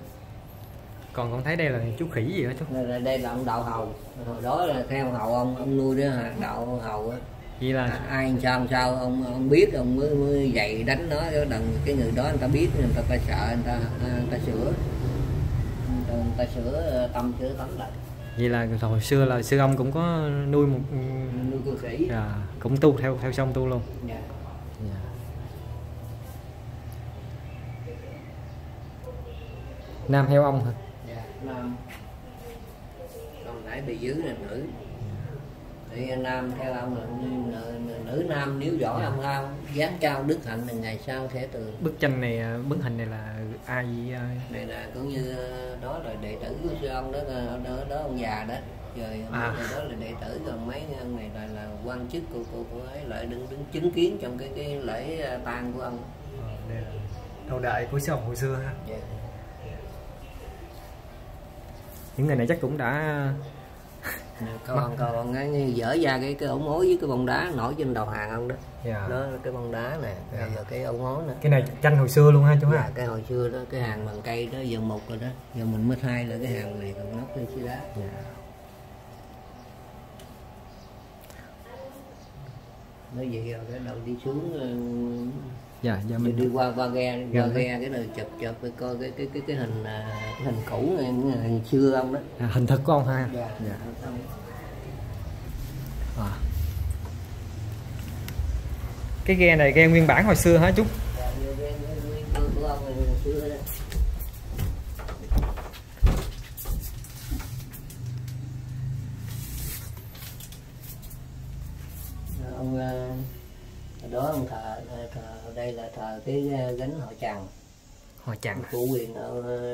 Còn con thấy đây là chú khỉ gì đó chú? Đây, đây là ông Đậu Hầu. Hồi đó là theo Hầu ông, ông nuôi đó hạt Đậu Hầu á. Vậy là à, ai sao sao ông ông biết ông mới, mới dạy đánh nó đằng cái người đó người ta biết người ta, người ta sợ người ta người ta sửa. Người ta sửa tâm sửa tánh lại. Vậy là hồi xưa là sư ông cũng có nuôi một nuôi con khỉ. Dạ, cũng tu theo theo sông tu luôn. Dạ. Dạ. Nam heo ông hả? Dạ, Nam. Còn nãy bị dưới là nữ. Thì Nam theo ông là nữ Nam, nếu giỏi ông lao dám trao đức hạnh thì ngày sau sẽ từ. Bức tranh này, bức hình này là ai vậy? Này là cũng như đó là đệ tử của sư ông đó, đó, đó ông già đó. Rồi à. Đó là đệ tử, còn mấy ông này là, là quan chức của cô ấy lại đứng, đứng chứng kiến trong cái cái lễ tang của ông. À, đây là... đầu đại của sư ông hồi xưa ha. Yeah. Yeah. Những người này chắc cũng đã còn còn như dở ra cái cái ống mối với cái bông đá nổi trên đầu hàng ông đó. Yeah. Đó cái bông đá nè, yeah. Rồi cái ống mối nè. Cái này tranh hồi xưa luôn ha chú ha. Yeah, cái hồi xưa đó, cái hàng bằng cây đó giờ một rồi đó, giờ mình mới thay lại cái hàng này còn nóc lên xí đá. Yeah. Nói vậy rồi cái đầu đi xuống. Dạ, dạ mình đi qua qua ghe, qua ghe cái này chụp chụp để coi cái cái cái cái hình cái hình cũ này, hình xưa ông đó. À, hình thật của ông ha. Dạ. Dạ. À. Cái ghe này ghe nguyên bản hồi xưa hả chú? Dạ, ghe nguyên bản của ông này hồi xưa đó. Ông đó ông thờ, thờ đây là thờ cái gánh họ Trần, họ Trần của quyền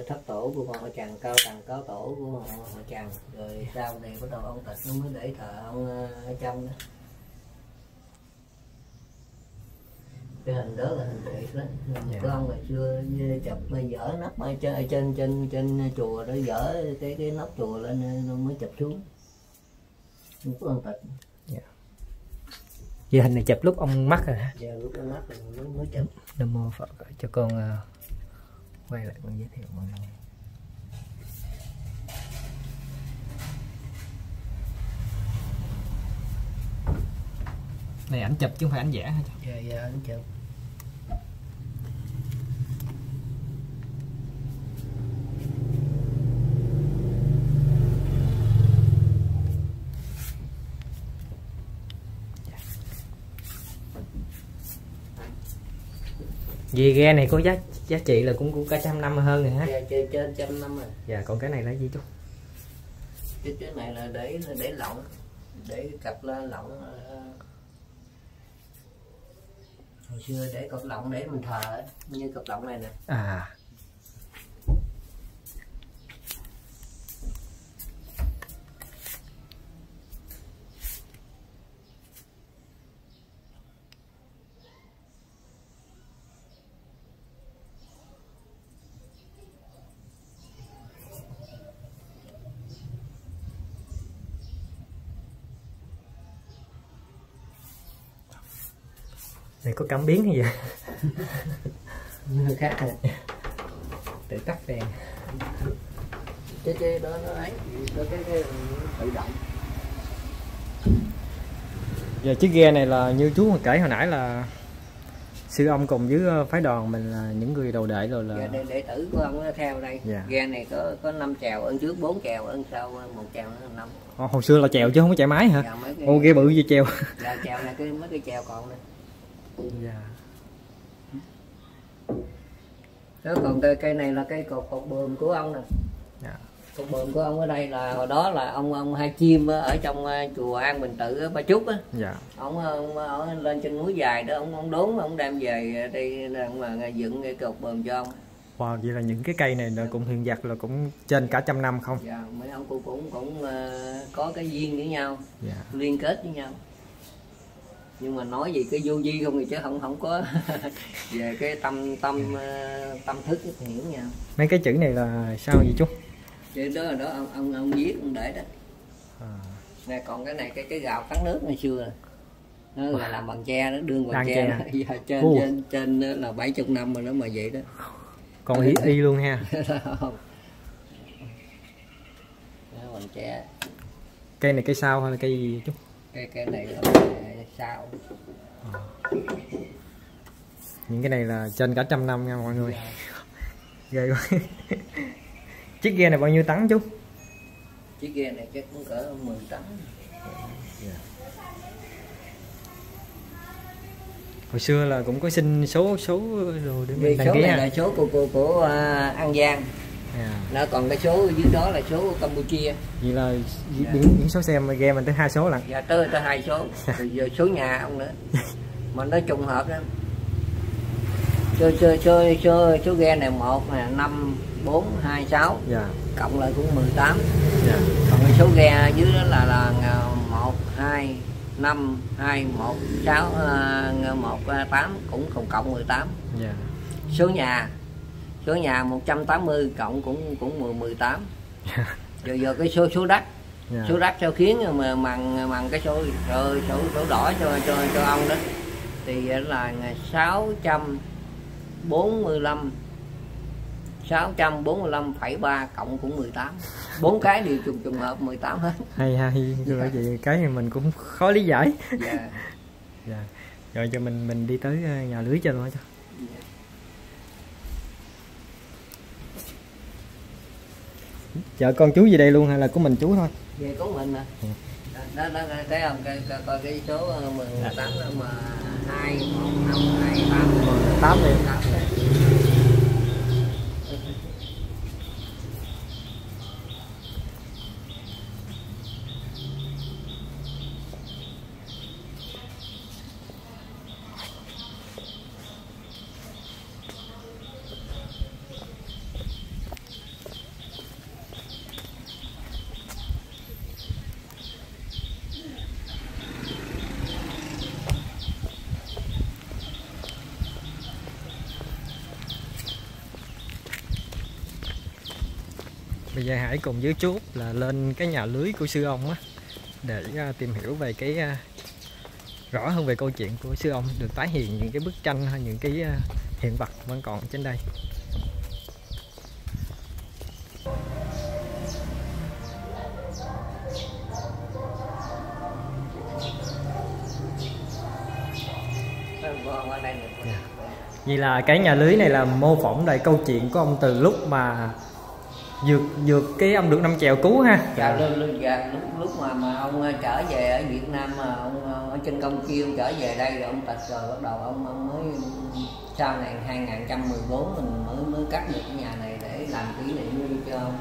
thất tổ của họ Trần, cao Trần cáo tổ của họ, họ Trần. Rồi sau này bắt đầu ông Tịch nó mới để thờ ông ở trong đó. Cái hình đó là hình thiệt đó, dạ. Của ông ngày xưa chụp dở nắp ở trên trên trên trên chùa đó, dở cái cái nóc chùa lên nó mới chụp xuống của ông Tịch. Dạ. Vì hình này chụp lúc ông mắc rồi hả? Dạ, lúc ông mắc rồi mới, mới chụp. Nam mô Phật, cho con uh, quay lại con giới thiệu mọi người. Này ảnh chụp chứ không phải ảnh vẽ hả? Dạ, dạ, ảnh chụp. Vì ghe này có giá giá trị là cũng cũng cả trăm năm hơn rồi hả? Dạ, trên trăm năm rồi. Dạ, còn cái này là gì chú? Cái cái này là để để lọng, để cặp lọng. Hồi xưa để cặp lọng để mình thờ, như cặp lọng này nè. À. Này có cảm biến hay vậy? Hơi khác rồi. Tự tắt đèn. Cái cái đó nó ấy, cái cái tự động. Giờ chiếc ghe này là như chú hồi kể hồi nãy là sư ông cùng với phái đoàn mình là những người đầu đệ rồi là. Dạ, đệ, đệ tử của ông theo đây. Dạ. Ghe này có có năm chèo, ơn trước bốn chèo, ơn sau một chèo nữa năm. Hồi, hồi xưa là chèo chứ không có chạy máy hả? Dạ, cái... Ô, ghe bự gì chèo. Dạ, chèo này cái mấy cái chèo còn này. Dạ. Đó, còn cây cây này là cây cột cột bườm của ông nè. Dạ. Cột bườm của ông ở đây là hồi đó là ông ông hai chim ở trong chùa An Bình Tự ở Ba Chúc á. Dạ. Ông, ông, ông lên trên núi dài đó ông ông đốn ông đem về đây mà dựng cái cột bườm cho ông. Wow, vậy là những cái cây này nó cũng hiện vật là cũng trên cả trăm năm không? Dạ, mấy ông cũng cũng cũng có cái duyên với nhau, dạ. Liên kết với nhau. Nhưng mà nói gì cái vô vi không thì chứ không không có về cái tâm tâm tâm thức thì hiểu nhau. Mấy cái chữ này là sao vậy chú? Chữ đó là đó ông ông ông viết ông để đó. À. Này còn cái này cái cái gạo cắn nước ngày xưa nó là làm bằng tre đó, đương bằng tre đó. Giờ trên uh. trên trên là bảy mươi năm rồi nó mà vậy đó. Còn hiển y luôn ha. Không. Đó, bằng tre. Cây này cây sao hay là cây gì chú? Cái cái này là sao? À. Những cái này là trên cả trăm năm nha mọi người. Yeah. Ghê quá. Chiếc ghe này bao nhiêu tấn chú? Chiếc ghe này chắc cũng cỡ mười tấn. Yeah. Hồi xưa là cũng có xin số số rồi để mình đăng ký ha. Là số của của, của uh, An Giang. Yeah. Nó còn cái số dưới đó là số của Campuchia. Vậy là yeah. biển, biển số xe mà ghe mình tới hai số lần. Dạ, tới tới hai số. Rồi giờ số nhà ông nữa. Mà nó trùng hợp đó. Chơi chơi chơi chơi số ghe này một là năm bốn hai sáu. Dạ. Cộng lại cũng mười tám. Dạ. Còn cái số ghe dưới đó là là một hai năm hai một sáu một tám cũng cộng cộng mười tám. Dạ. Số nhà số nhà một trăm tám mươi cộng cũng cũng mười, mười tám. Rồi giờ cái số số đất, yeah. số đất sao khiến mà bằng bằng cái số số số đỏ cho cho cho ông đó thì là sáu trăm bốn mươi lăm sáu trăm bốn mươi lăm phẩy ba cộng cũng mười tám. Bốn cái đều trùng trùng hợp mười tám hết. Hay hay, như vậy yeah. cái này mình cũng khó lý giải. Dạ. Yeah. Yeah. Rồi cho mình mình đi tới nhà lưới cho nó cho. Yeah. Chợ con chú gì đây luôn hay là của mình chú thôi? Về của mình mà. Yeah. Đó, đó, thấy không? Coi, coi cái số mười tám mà hai một năm hai tám một tám đi. Bây giờ Hải cùng với chú Út là lên cái nhà lưới của sư ông á để uh, tìm hiểu về cái uh, rõ hơn về câu chuyện của sư ông, được tái hiện những cái bức tranh hay những cái uh, hiện vật vẫn còn trên đây. Yeah. Vì là cái nhà lưới này là mô phỏng lại câu chuyện của ông từ lúc mà vượt vượt cái ông được Năm Chèo cứu ha. Dạ, lúc lúc mà mà ông trở về ở Việt Nam mà ông ở trên Campuchia ông trở về đây rồi ông tịch rồi bắt đầu ông ông mới sau này hai nghìn không trăm mười bốn mình mới mới cắt được cái nhà này để làm kỷ niệm cho ông.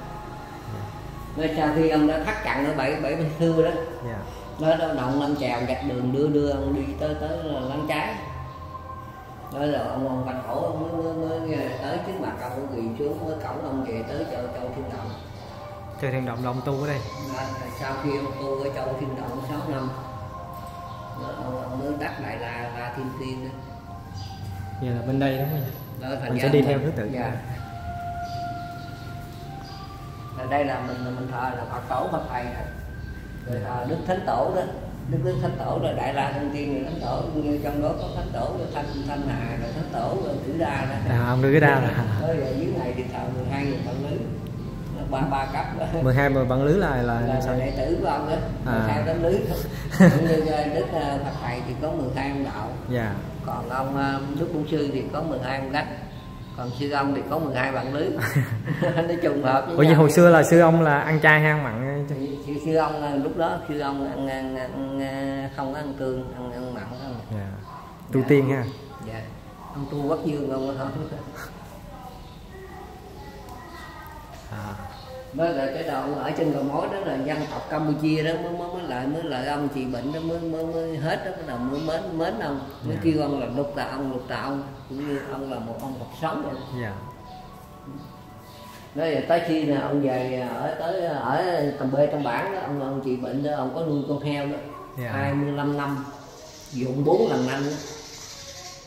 Nên sau khi ông đã thắt chặn ở bảy bảy thưa đó. Dạ. Nó đó động Năm Chèo gạch đường đưa đưa ông đi tới tới lăng trái. Đó là ông ông Bạch Hổ ông mới, mới, mới tới trước mặt ông quỳ xuống mới cổng ông về tới Châu Châu Thiên Động. Châu Thiên Động ông tu ở đây. Đó, sau khi ông tu ở Châu Thiên Động sáu năm, đó, ông, ông mới đắc Đại La La Thiên Tiên. Giờ là bên đây đúng không? Đó, mình sẽ đi theo thứ tự. Dạ. Ở đây là mình mình thờ là Phật Tổ Phật Thầy này. Rồi thờ Đức Thánh Tổ đó. Đức Đức Thánh Tổ là Đại La Thiên Tiên, Thánh Tổ như trong đó có Thánh Tổ là Thanh Thanh Hà, rồi Thánh Tổ là Tử Đa đó. À, ông Tử Đa là. Ở dưới này thì thờ mười hai người bạn lứ, ba ba cấp. Đó. mười hai người bạn lứ là là, là sao? Đệ tử của ông đó, mười hai đấng lứ. Cũng như Đức Phật Thầy thì có mười hai ông đạo. Dạ. Còn ông Đức Bổng Sư thì có mười hai ông gánh. Còn sư ông thì có mười hai bạn lứ. Nói trùng hợp. Ủa vậy hồi xưa là sư ông là ăn chay hay ăn mặn? Sư, sư ông lúc đó sư ông ăn, ăn, ăn, ăn không có ăn cương, ăn, ăn mặn không. Dạ. Tu dạ. tiên ha. Dạ. Ông tu Quốc Dương không có. À. Đó là cái đoạn ở trên Gò Mối đó là dân tộc Campuchia đó mới mới, mới lại mới lại ông trị bệnh đó mới mới, mới hết đó bắt đầu mới mến mến ông mới yeah. kêu ông là lục tà ông lục tà ông cũng như ông là một ông Phật sống rồi. Dạ. Nói tới khi là ông về ở tới ở Tầm Bê Tâm Bản đó ông ông trị bệnh đó ông có nuôi con heo đó yeah. hai mươi lăm năm dụng bốn lần năm đó.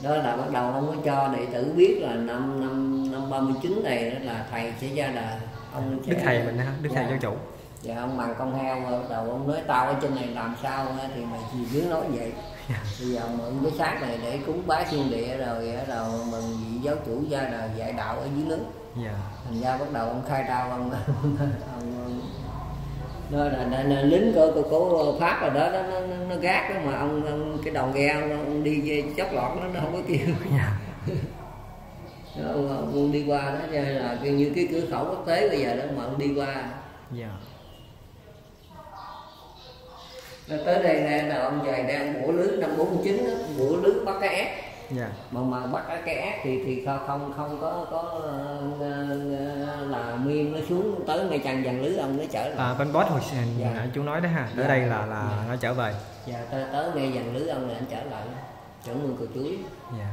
Đó là bắt đầu ông mới cho đệ tử biết là năm năm năm ba mươi chín này đó là thầy sẽ ra đời. Ông Đức Thầy mình ha, Đức dạ. Thầy Giáo Chủ. Dạ, ông bằng con heo rồi, bắt đầu ông nói tao ở trên này làm sao thì mày chỉ dưới nói vậy. Dạ. Bây giờ mượn cái xác này để cúng bái thiên địa rồi rồi mừng vị Giáo Chủ ra là dạy đạo ở dưới nước. Dạ. Thành ra bắt đầu ông khai đạo ông đó là, là, là lính của, của, của Pháp rồi đó, đó nó, nó, nó gác đó mà ông, ông cái đòn ghe ông, ông đi về chóc lọt nó, nó không có kêu. Dạ. Đó, ông đi qua đó là như cái cửa khẩu quốc tế bây giờ đó mà ông đi qua. Dạ. Nó tới đây nè là ông trời đang bủa lưới năm bốn mươi chín đó, bủa lưới bắt cá ép. Dạ. Mà mà bắt cá ép thì thì không không có có là miên nó xuống tới ngay tràn dàn lưới ông nó trở lại. À bên boss hồi dạ. chú nói đó ha, ở dạ. đây là là dạ. nó trở về. Dạ tới tới ngay dàn lưới ông là anh trở lại. Chuẩn mừng cờ chuối. Dạ.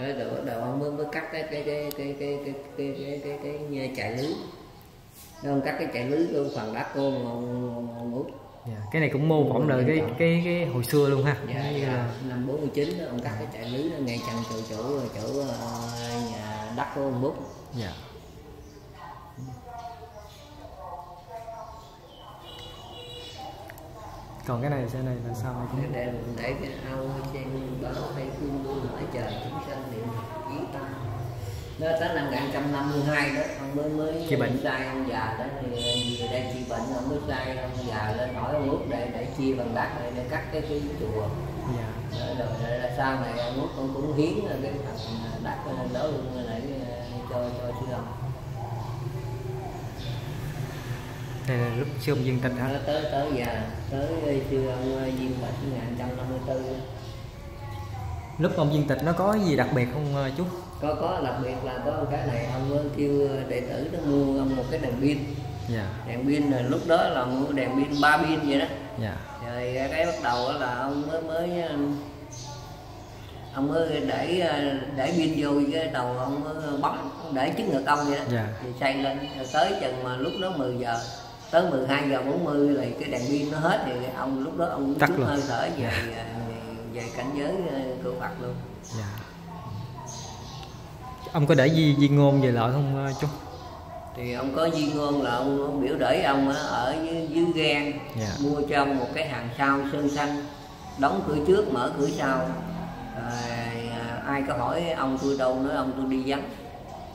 Rồi bắt đầu ông mới mới cắt cái cái cái cái cái cái cái cái cái cái chạy lưới, ông cắt cái chạy lưới của phần đá cô ngồi ngồi ngủ. Yeah. Cái này cũng mô phỏng lời cái, cái cái hồi xưa luôn ha. Yeah, yeah. Là... năm bốn mươi chín ông cắt cái trại lưới ngay chân chỗ chỗ chỗ nhà đất của ông Bút. Yeah. Còn cái này cái này là sao cũng để để cái ao trên báo hay phương luôn ở trời chúng sanh niệm ý tâm. Nó tới năm một nghìn năm mươi hai đó ông mới mới chữa bệnh sai ông già đó thì về đây chữa bệnh ông mới sai ông già lên hỏi ông Út để để chia bằng bát này để cắt cái cái chùa. Dạ. Rồi, rồi, rồi sau này ông Út ông cũng hiến cái phần đất lên đó luôn để cho cho sư ông. Đây là lúc sư ông viên tịch hả? Tới tới già tới sư ông viên tịch một nghìn một trăm năm mươi tư. Lúc ông viên tịch nó có gì đặc biệt không chú? Có, có đặc biệt là có cái này ông kêu đệ tử nó mua một cái đèn pin. Yeah. Đèn pin là lúc đó là mua đèn pin ba pin vậy đó. Yeah. Rồi cái bắt đầu là ông mới mới ông mới để để pin vô cái đầu ông mới bấm để trước ngực ông vậy đó. Yeah. Thì xây lên rồi tới chừng mà lúc đó mười giờ tới mười hai giờ bốn mươi là cái đèn pin nó hết thì ông lúc đó ông tắt hơi thở về, yeah. về về cảnh giới của Phật luôn. Yeah. Ông có để di, di ngôn về lợi không chú? Thì ông có di ngôn là ông, ông biểu để ông ở dưới, dưới gan. Yeah. Mua cho ông một cái hàng sau sơn xanh, đóng cửa trước mở cửa sau. À, ai có hỏi ông tôi đâu nói ông tôi đi vắng.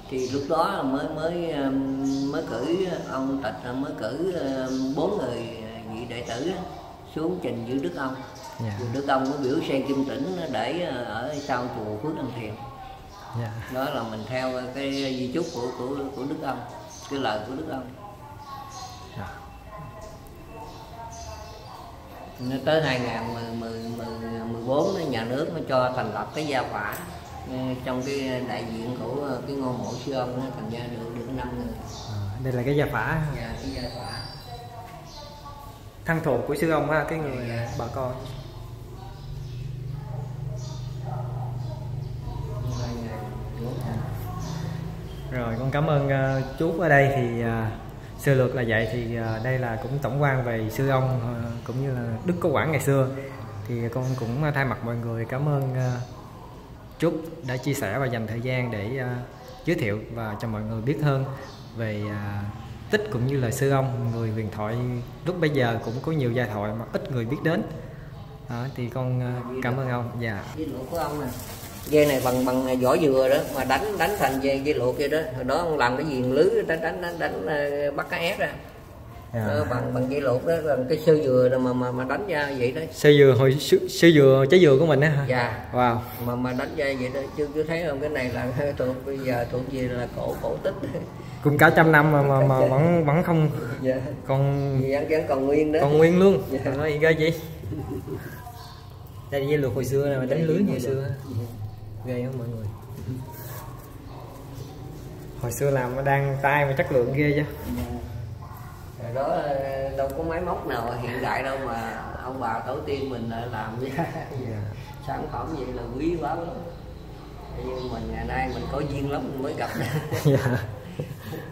Thì lúc đó mới mới mới cử ông tịch mới cử bốn người vị đệ tử xuống trình giữ Đức Ông. Yeah. Đức Ông có biểu sen kim tĩnh để ở sau chùa Phước An Thiền. Yeah. Đó là mình theo cái di chúc của của của Đức Ông, cái lời của Đức Ông. Yeah. Nó tới hai nghìn mười bốn nhà nước mới cho thành lập cái gia phả trong cái đại diện của cái ngôi mộ sư ông nó thành ra được được năm người. À, đây là cái gia phả. Dạ, yeah, cái gia phả. Thân thuộc của sư ông ha, cái người yeah. bà con. Rồi con cảm ơn uh, chú ở đây thì uh, sơ lược là vậy thì uh, đây là cũng tổng quan về sư ông uh, cũng như là Đức Cố Quản ngày xưa thì con cũng uh, thay mặt mọi người cảm ơn uh, chú đã chia sẻ và dành thời gian để uh, giới thiệu và cho mọi người biết hơn về uh, tích cũng như là sư ông, người huyền thoại lúc bây giờ cũng có nhiều giai thoại mà ít người biết đến. Đó, thì con uh, cảm ơn ông. Dạ. Dây này bằng bằng vỏ dừa đó mà đánh đánh thành dây dây luộc vậy đó. Hồi đó ông làm cái viền lưới đánh đánh đánh, đánh bắt cá ép ra. Yeah. Đó, bằng bằng dây luộc đó bằng cái sơ dừa mà mà mà đánh ra vậy đó. Sơ dừa hồi sơ dừa trái dừa của mình á hả? Dạ. Wow. Mà mà đánh ra vậy đó chứ cứ thấy không, cái này là thuộc bây giờ thuộc gì là cổ cổ tích. Cũng cả trăm năm mà mà, mà vẫn vẫn không. Dạ. Còn vẫn còn nguyên đó. Còn nguyên luôn. Dạ. Nói gì cơ chị? Đây là dây luộc hồi xưa này, đánh lưới hồi xưa. Ghê không mọi người? Hồi xưa làm nó đang tay mà chất lượng ghê chứ. Rồi đó đâu có máy móc nào hiện đại đâu mà ông bà tổ tiên mình lại làm với yeah. sản phẩm vậy là quý báu lắm. Nhưng mình ngày nay mình có duyên lắm mình mới gặp. Yeah.